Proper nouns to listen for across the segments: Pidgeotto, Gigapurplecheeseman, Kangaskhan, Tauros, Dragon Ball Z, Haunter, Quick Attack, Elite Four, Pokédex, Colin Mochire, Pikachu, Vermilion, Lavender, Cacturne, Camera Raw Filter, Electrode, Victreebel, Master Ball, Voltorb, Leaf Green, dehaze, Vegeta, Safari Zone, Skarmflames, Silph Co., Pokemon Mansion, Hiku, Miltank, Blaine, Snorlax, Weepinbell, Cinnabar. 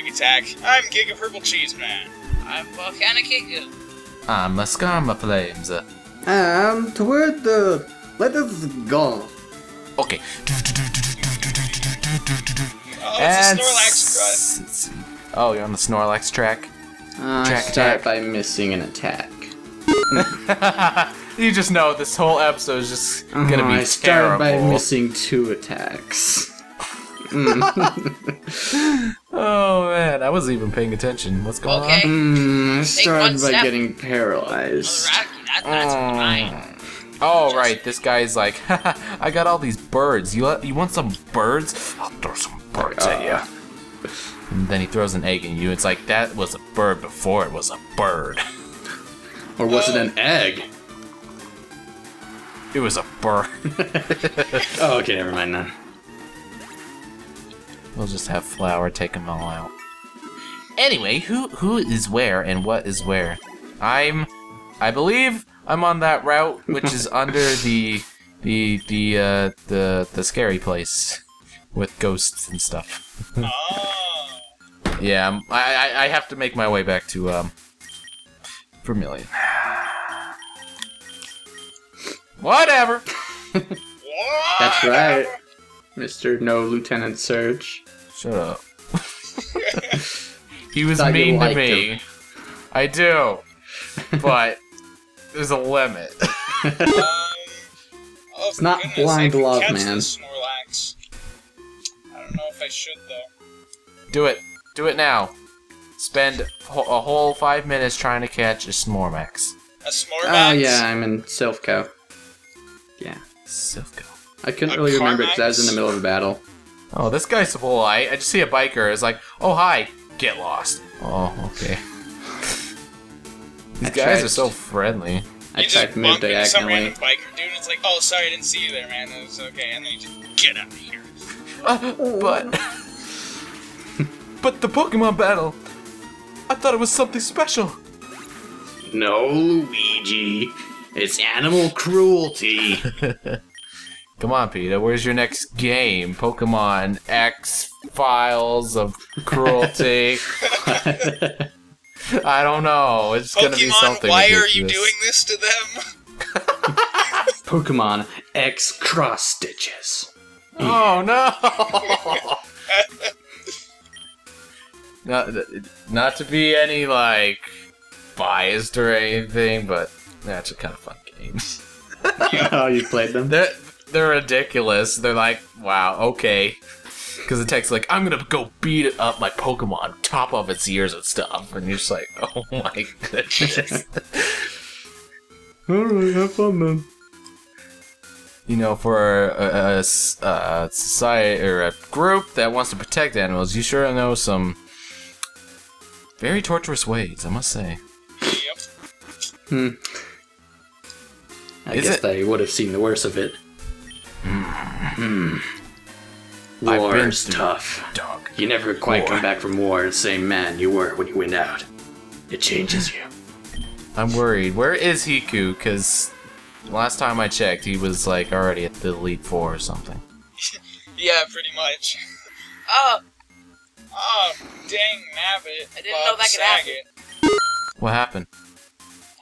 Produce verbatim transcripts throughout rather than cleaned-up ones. Quick Attack. I'm Gigapurplecheeseman. I'm Volcanic Giga. I'm a Skarmflames. I'm toward the... Let us go. Okay. Oh, it's and a Snorlax track. Oh, you're on the Snorlax track? Uh, track I start attack. by missing an attack. You just know this whole episode is just gonna oh, be terrible. I start terrible. by missing two attacks. Mm. Oh man, I wasn't even paying attention. What's going okay. on? Mm, I started by step. getting paralyzed. Right, that, that's um, fine. Oh right, this guy's like, haha, I got all these birds. You you want some birds? I'll throw some birds uh, at you. And then he throws an egg at you. It's like, that was a bird before it was a bird. Or was oh. it an egg? It was a bird. Oh, okay, never mind then. We'll just have Flower take them all out. Anyway, who who is where and what is where? I'm, I believe I'm on that route, which is under the the the uh, the the scary place with ghosts and stuff. Oh. Yeah, I, I I have to make my way back to um. Vermilion. Whatever. That's right, Mister No Lieutenant Surge. Shut up. He was Thought mean to me. Him. I do, but there's a limit. um, oh, it's not goodness, blind love, man. Snorlax. I don't know if I should though. Do it. Do it now. Spend ho a whole five minutes trying to catch a Snorlax. A Snorlax? Oh yeah, I'm in Silph Co. Yeah, Silph Co. I couldn't a really remember because I was in the middle of a battle. Oh, this guy's so polite. I just see a biker. It's like, oh hi, get lost. Oh, okay. These I guys tried. are so friendly. You I tried to move diagonally. Some random biker dude. It's like, oh sorry, I didn't see you there, man. It was okay, and then you just get out of here. Uh, but, but the Pokemon battle. I thought it was something special. No, Luigi. It's animal cruelty. Come on, Peter. Where's your next game? Pokemon X Files of Cruelty. I don't know. It's Pokemon, gonna be something. Why ridiculous. Are you doing this to them? Pokemon X Cross Stitches. Oh no. Not, not to be any, like, biased or anything, but they're actually kind of fun games. Oh, you played them? They're, they're ridiculous. They're like, wow, okay. Because the text like, I'm going to go beat up my Pokemon, top off its ears and stuff. And you're just like, oh my goodness. Alright, have fun, man. You know, for a, a, a society or a group that wants to protect animals, you sure know some... very torturous ways, I must say. Yep. Hmm. I Is guess it? I would have seen the worst of it. Hmm. War is tough. Dog. You never quite war. come back from war the same man you were when you went out. It changes you. I'm worried. Where is Hiku? Because last time I checked, he was like already at the Elite Four or something. Yeah, pretty much. Oh. Oh, dang nabbit. I didn't know that could happen. What happened? I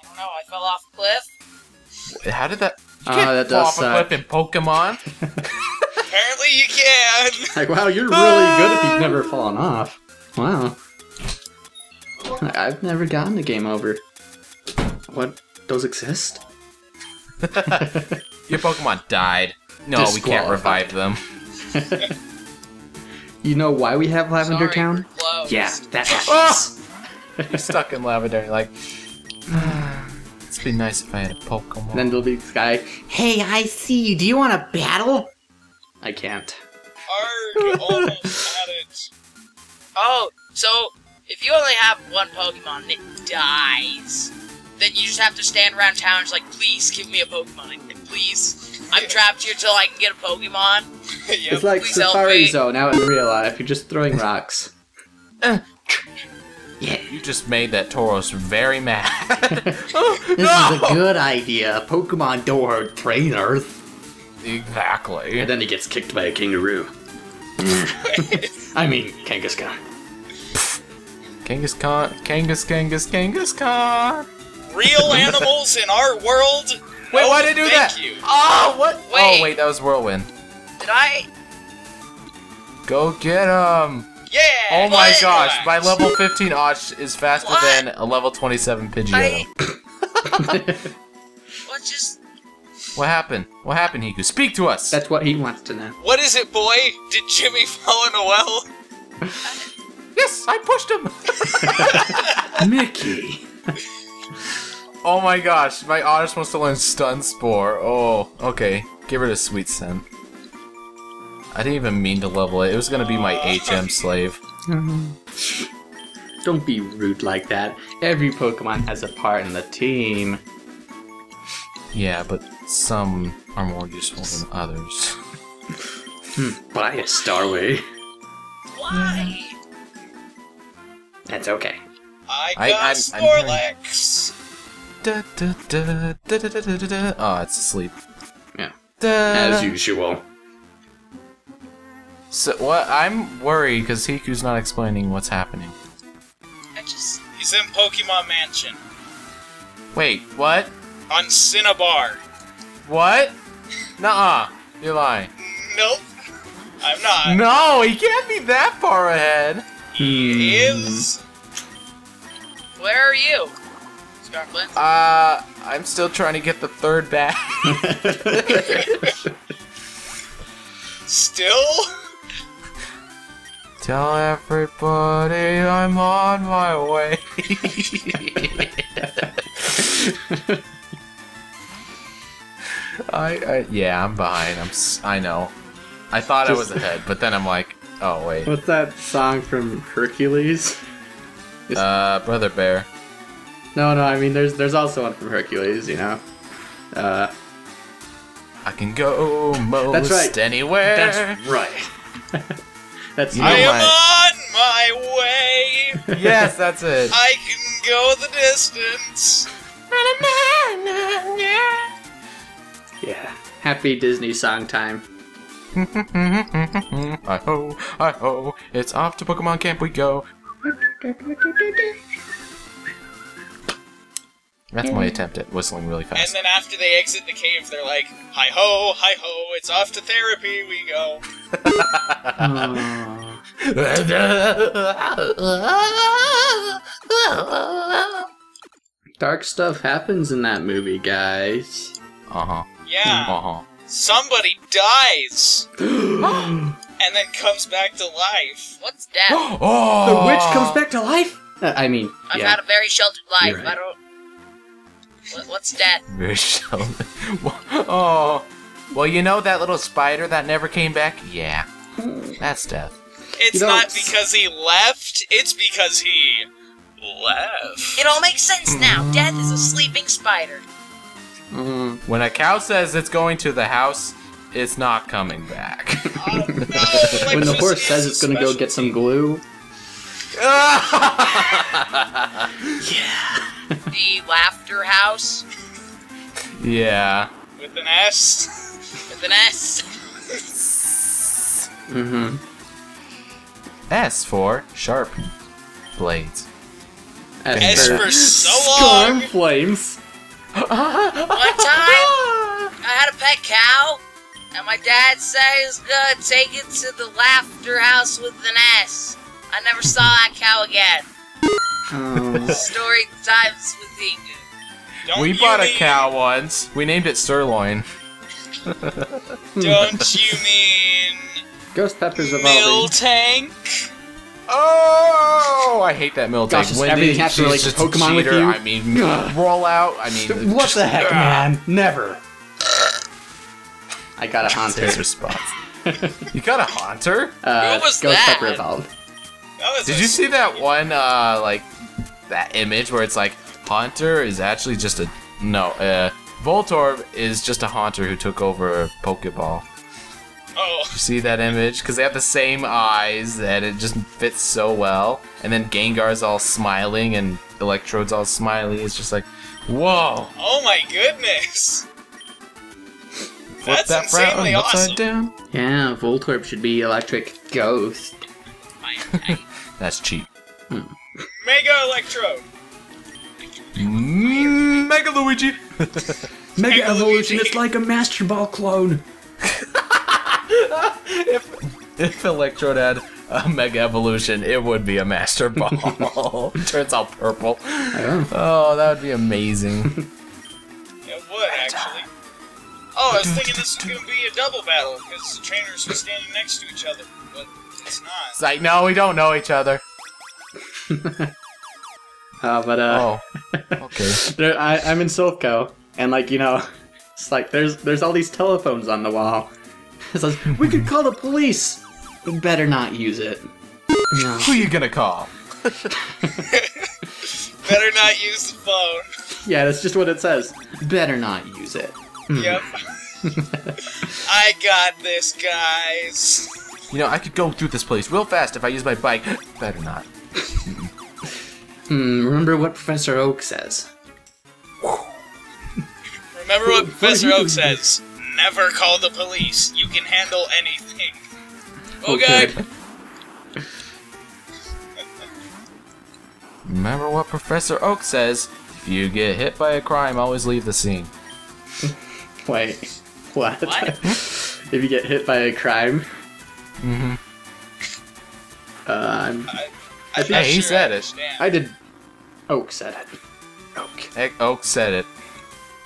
don't know, I fell off a cliff. How did that... You can't uh, that fall off a cliff in Pokemon. Apparently you can. Like, wow, you're really good if you've never fallen off. Wow. I've never gotten a game over. What? Those exist? Your Pokemon died. No, we can't revive them. You know why we have Lavender Sorry, Town? Yeah, that happens. Oh! You're stuck in Lavender, you're like, it'd be nice if I had a Pokemon. Then there'll be this guy, hey, I see you, do you want a battle? I can't. Arg, almost had it. Oh, so if you only have one Pokemon and it dies, then you just have to stand around town and just like, please give me a Pokemon, please. I'm trapped here till I can get a Pokemon. Yep. It's like Please Safari Zone out in real life. You're just throwing rocks. Uh, yeah. You just made that Tauros very mad. Oh, this no! is a good idea. Pokemon door trainer. Exactly. And then he gets kicked by a kangaroo. I mean, Kangaskhan. Kangaskhan, Kangas, Kangas, Kangaskhan! Real animals in our world? Wait, no, why'd I do thank that? You. Oh, what? Wait. Oh, wait, that was Whirlwind. Did I? Go get him! Yeah! Oh my what? gosh, my level fifteen Odge is faster what? than a level twenty-seven Pidgeotto. I... what just... What happened? What happened, Hiku? Speak to us! That's what he wants to know. What is it, boy? Did Jimmy fall in a well? Yes, I pushed him! Mickey! Oh my gosh, my Oddish wants to learn Stun Spore. Oh, okay. Give her the Sweet Scent. I didn't even mean to level it. It was gonna be my H M slave. Don't be rude like that. Every Pokemon has a part in the team. Yeah, but some are more useful than others. Buy a Starway. Why? That's okay. I got I, I'm, Snorlax. I'm da, da, da, da, da, da, da. Oh, it's asleep. Yeah. Da. As usual. So what? I'm worried because Hiku's not explaining what's happening. I just... He's in Pokemon Mansion. Wait, what? On Cinnabar. What? Nuh-uh. You're lying. Nope. I'm not. No, he can't be that far ahead. He is. Where are you, Skarmflames? Uh, I'm still trying to get the third back. Still? Tell everybody I'm on my way. I, I yeah, I'm behind. I'm s I know. I thought Just, I was ahead, but then I'm like, oh wait. What's that song from Hercules? It's, uh, Brother Bear. No, no. I mean, there's there's also one from Hercules. You know. Uh. I can go most that's right. anywhere. That's right. That's you know I am on my way. Yes, that's it. I can go the distance. Yeah. Happy Disney song time. I ho, I ho, it's off to Pokemon Camp we go. That's my attempt at whistling really fast. And then after they exit the cave, they're like, hi ho, hi ho, it's off to therapy we go. Dark stuff happens in that movie, guys. Uh-huh. Yeah. Uh-huh. Somebody dies, and then comes back to life. What's that? Oh! The witch comes back to life? Uh, I mean, I've yeah. had a very sheltered life. Right. I don't. What, what's that? Very sheltered. Oh. Well, you know that little spider that never came back? Yeah. That's death. It's you know, not because he left. It's because he left. It all makes sense now. Death is a sleeping spider. Mm. When a cow says it's going to the house, it's not coming back. Oh, no, like when the horse says it's going to go get some glue. Yeah. The laughter house. Yeah. With an S. With an S. Mm-hmm. S for sharp blades. S, S for so long. Skarmflames. One time, I had a pet cow, and my dad said he was gonna take it to the laughter house with an S. I never saw that cow again. Oh. Story times with Hiku. We bought mean... a cow once. We named it Sirloin. Don't you mean... Ghost peppers of Miltank? Oh, I hate that Miltank. Gosh, when everything has to relate to Pokemon with you. I mean, roll out. I mean, what the heck, uh, man? Never. I got a Haunter. Response. You got a Haunter? Uh, what was Ghost that? Pepper evolved. That was Did you see that one, uh, like, that image where it's like, Haunter is actually just a, no, uh, Voltorb is just a Haunter who took over a Pokeball. Oh. You see that image? Because they have the same eyes, and it just fits so well. And then Gengar's all smiling, and Electrode's all smiley. It's just like, whoa! Oh my goodness! Flip That's that insanely awesome! Down. Yeah, Voltorb should be Electric Ghost. That's cheap. Hmm. Mega Electrode. Mm, Mega Luigi. Mega, Mega Evolution. Luigi. It's like a Master Ball clone. if, if Electrode had a Mega Evolution, it would be a Master Ball. Turns out purple. I don't know. Oh, that would be amazing. It would, actually. Oh, I was thinking this was going to be a double battle, because the trainers were standing next to each other, but it's not. It's like, no, we don't know each other. uh, but, uh... Oh, okay. there, I, I'm in Silph Co., and, like, you know, it's like, there's there's all these telephones on the wall. It's like, we could call the police! We better not use it. No. Who are you going to call? Better not use the phone. Yeah, that's just what it says. Better not use it. Yep. I got this, guys. You know, I could go through this place real fast if I use my bike. Better not. Hmm, remember what Professor Oak says. Remember what Professor Oak says. Never call the police. You can handle anything. Okay. okay. Remember what Professor Oak says. If you get hit by a crime, always leave the scene. Wait, what? what? If you get hit by a crime? Mm-hmm. Uh, I'm, I, I think hey, he sure said I it. I did. Oak said it. Oak. Oak said it.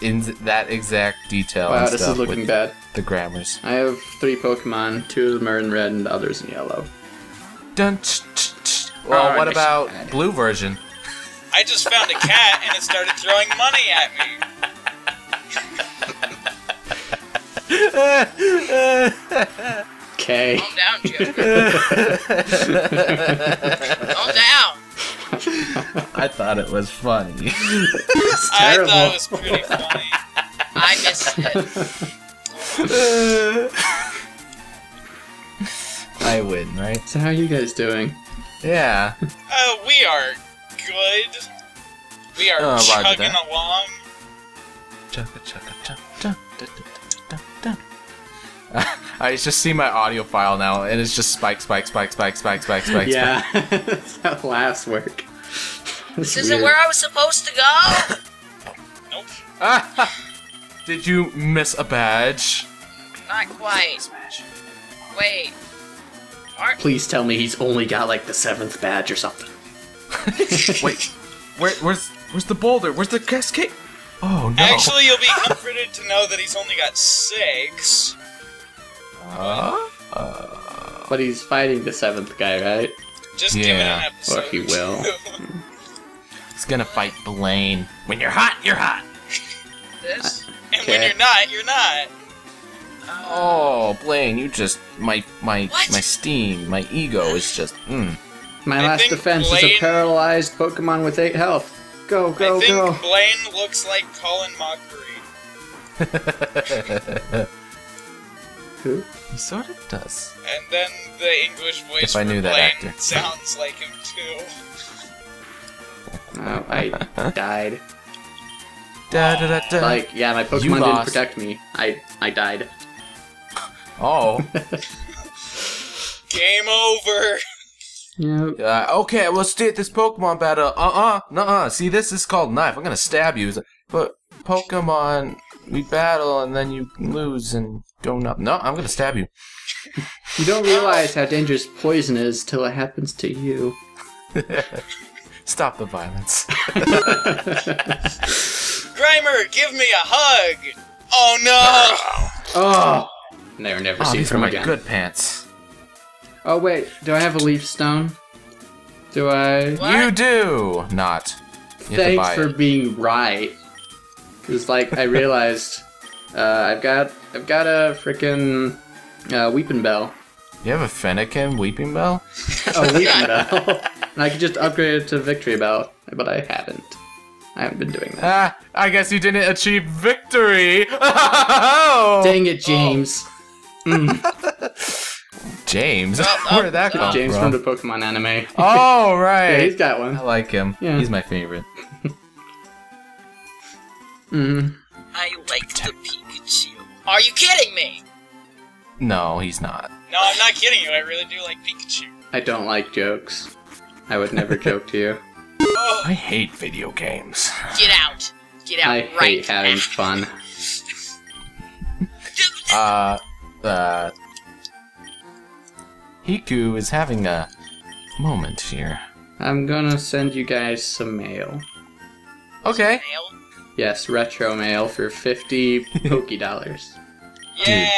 In that exact detail. Wow, and this stuff is looking bad. The grammars. I have three Pokemon. Two of them are in red and the others in yellow. Dun. Ch -ch -ch. Well, oh, what about blue version? I just found a cat and it started throwing money at me. Okay. Calm down, Joe. Calm down. I thought it was funny. It's terrible. I thought it was pretty funny. I missed it. I win, right? So how are you guys doing? Yeah. Uh, we are good. We are oh, chugging along. Chugga chugga chugga chugga. I just see my audio file now, and it's just spike, spike, spike, spike, spike, spike, spike. Yeah, spike. That's how laughs work. This isn't weird. Where I was supposed to go. Nope. Ah, did you miss a badge? Not quite. Wait. Aren't... Please tell me he's only got like the seventh badge or something. Wait, where, where's where's the boulder? Where's the cascade? Oh no. Actually, you'll be comforted to know that he's only got six. Uh, uh, but he's fighting the seventh guy, right? Just yeah. Give it an episode. Or he will. He's gonna fight Blaine. When you're hot, you're hot. This? Uh, okay. And when you're not, you're not. Oh, Blaine, you just my my what? my steam, my ego is just. Mm. My I last defense Blaine... is a paralyzed Pokemon with eight health. Go go go! I think go. Blaine looks like Colin Mochire. Who? He sort of does. And then the English voice if I knew that actor sounds like him too. Oh, I died. Da, da, da, da. Like, yeah, my Pokemon didn't protect me. I I died. Oh. Game over. Yep. Uh, okay, well, let's do it. This Pokemon battle. Uh-uh, nuh-uh. See, this is called knife. I'm gonna stab you. But Pokemon. We battle and then you lose and go up. No, I'm gonna stab you. You don't realize how dangerous poison is till it happens to you. Stop the violence. Grimer, give me a hug! Oh no! Oh! Never, never oh, seen from again. These are my good pants. Oh wait, do I have a leaf stone? Do I? What? You do not. You Thanks for it. being right. Cause like I realized, uh, I've got I've got a frickin' uh, Weepinbell. You have a Fennekin Weepinbell? Oh, Weepinbell. And I could just upgrade it to Victreebel, but I haven't. I haven't been doing that. Ah, I guess you didn't achieve victory. Oh! Dang it, James. Oh. Mm. James, oh, oh, where did that oh, come James from? James from the Pokemon anime. Oh right. Yeah, he's got one. I like him. Yeah. He's my favorite. Mm. I like the Pikachu. Are you kidding me? No, he's not. No, I'm not kidding you. I really do like Pikachu. I don't like jokes. I would never joke to you. Oh. I hate video games. Get out. Get out. I right hate having fun. uh, uh... Hiku is having a moment here. I'm gonna send you guys some mail. Okay. Some mail? Yes, retro mail for fifty Poké dollars. Yeah.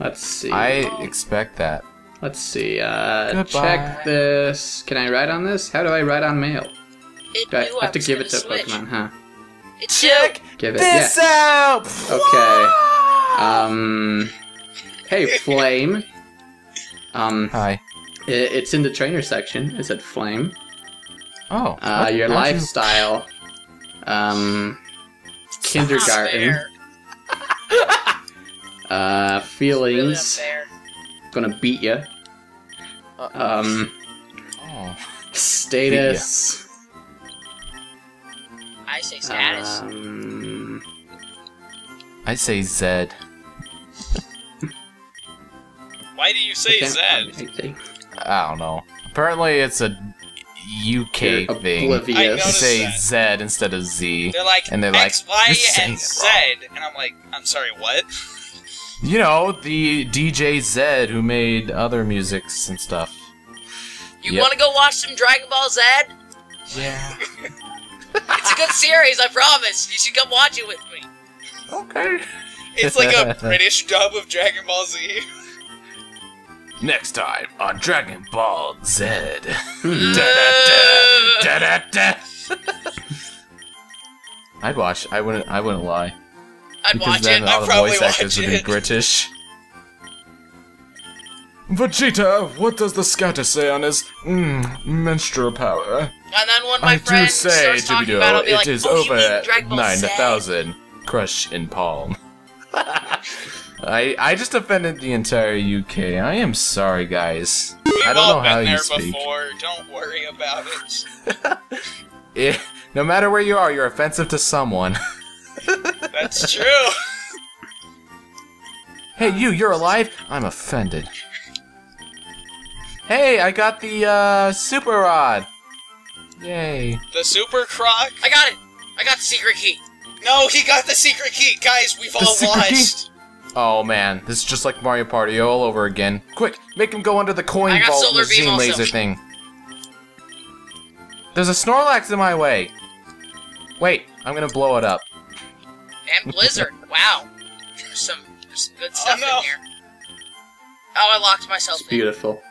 Let's see. I oh. expect that. Let's see. Uh, Goodbye. Check this. Can I write on this? How do I write on mail? It do I have I to give it to switch. Pokemon, huh? It's check give it. This yeah. out. Okay. Um. Hey, Flame. Um, Hi. It, it's in the trainer section. It said Flame. Oh. Uh, your lifestyle. You... Um. Kindergarten. uh, feelings. Really gonna beat ya. Uh, um. Oh. Status. Beat ya. I say status. Um, I say Zed. Why do you say Zed? I don't know. Apparently it's a U K You're thing. Oblivious. You say Zed instead of Z. They're like, and they're X, like, Y, and Z. And I'm like, I'm sorry, what? You know, the D J Zed who made other musics and stuff. You yep. want to go watch some Dragon Ball Z? Yeah. It's a good series, I promise. You should come watch it with me. Okay. It's like a British dub of Dragon Ball Z. Next time on Dragon Ball Z. I'd watch. I wouldn't. I wouldn't lie. I'd because watch then it. All I'd the voice actors would be British. Vegeta, what does the scouter say on his mm, menstrual power? And then when my I friend do say, Jimmy about, it, it like, is oh, over at nine thousand. Crush in palm. I I just offended the entire U K. I am sorry, guys. We've I don't all know been how there you speak. Before. Don't worry about it. it. No matter where you are, you're offensive to someone. That's true. Hey, you! You're alive. I'm offended. Hey, I got the uh, super rod. Yay! The super croc. I got it. I got the secret key. No, he got the secret key, guys. We've the all lost. Key? Oh man, this is just like Mario Party all over again. Quick, make him go under the coin vault machine laser thing. There's a Snorlax in my way. Wait, I'm gonna blow it up. And Blizzard, wow. There's some, there's some good stuff oh, no. in here. Oh, I locked myself it's in. Beautiful.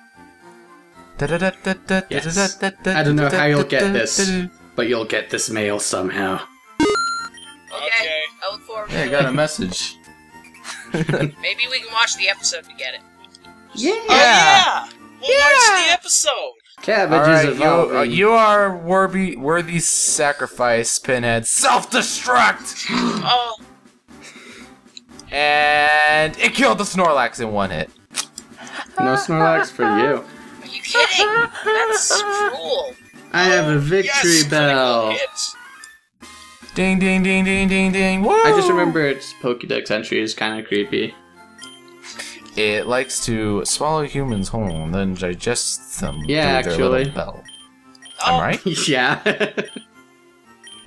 Yes. I don't know how you'll get this, but you'll get this mail somehow. Okay, okay. I look forward to it. Hey, I got a message. Maybe we can watch the episode to get it. Yeah! Oh, yeah! We'll yeah. watch the episode! Cabbages All right, you, you are worthy, worthy sacrifice, Pinhead. Self-destruct! Oh. And it killed the Snorlax in one hit. No Snorlax for you. Are you kidding? That's cruel. I have a Victreebel. Yes, ding, ding, ding, ding, ding, ding. Woo! I just remember its Pokédex entry is kind of creepy. It likes to swallow humans whole and then digest them yeah, through actually. their little bell. Oh. I'm right? Yeah.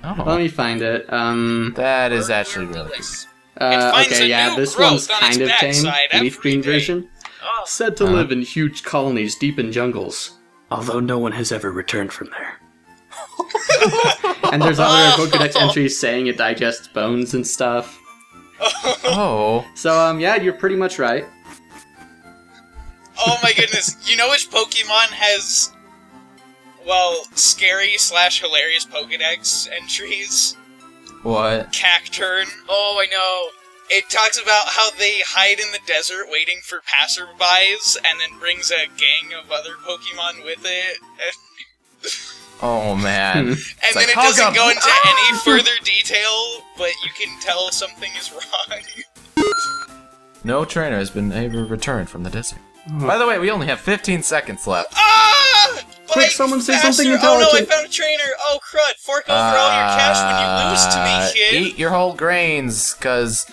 oh. Let me find it. Um, that is actually really cool. Uh, okay, yeah, this one's kind of tame. Leaf Green version. Oh. Said to uh. live in huge colonies deep in jungles, although no one has ever returned from there. And there's other Pokédex entries saying it digests bones and stuff. Oh. So, um, yeah, you're pretty much right. Oh my goodness. You know which Pokemon has, well, scary slash hilarious Pokédex entries? What? Cacturne. Oh, I know. It talks about how they hide in the desert waiting for passerbys and then brings a gang of other Pokemon with it. And oh man. And it's then like, it doesn't up. go into ah! any further detail, but you can tell something is wrong. No trainer has been able to return from the desert. Oh. By the way, we only have fifteen seconds left. Ah! Quick, like, someone say faster. something intelligent. Oh no, I found a trainer. Oh crud, fork over uh, all your cash when you lose to me, kid. Eat your whole grains, because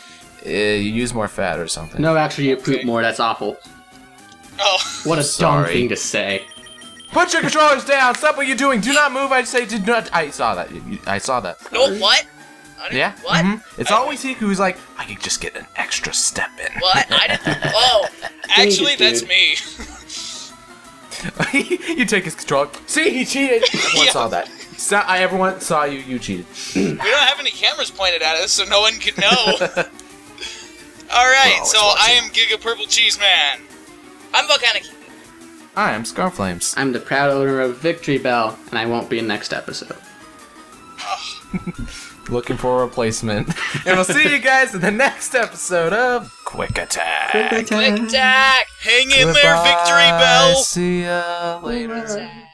uh, you use more fat or something. No, actually, you poop okay. more. That's awful. Oh. What a Sorry. dumb thing to say. Put your controllers down. Stop what you're doing. Do not move. I say did not. I saw that. I saw that. No, what? Yeah. What? Mm-hmm. It's I, always he who's like, I could just get an extra step in. What? I didn't. Oh, actually, it, that's me. You take his control. See, he cheated. Everyone yeah. saw that. So, I everyone saw you. You cheated. We don't have any cameras pointed at us, so no one could know. All right, so watching. I am gigapurplecheeseman. I'm Volcanic. I am Skarmflames. I'm the proud owner of Victreebel, and I won't be in next episode. Looking for a replacement. And we'll see you guys in the next episode of Quick Attack. Quick Attack. Quick Attack. Hang in Goodbye. there, Victreebel. See ya later.